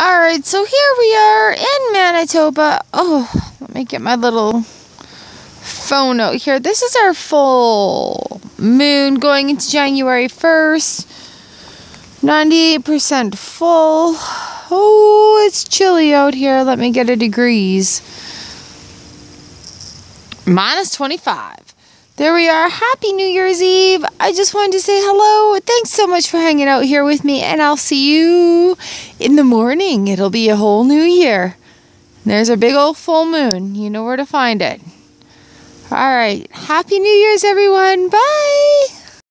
Alright, so here we are in Manitoba. Oh, let me get my little phone out here. This is our full moon going into January 1st. 98% full. Oh, it's chilly out here. Let me get a degrees. Minus 25. There we are. Happy New Year's Eve. I just wanted to say hello. Thanks so much for hanging out here with me, and I'll see you in the morning. It'll be a whole new year. There's a big old full moon. You know where to find it. All right. Happy New Year's, everyone. Bye.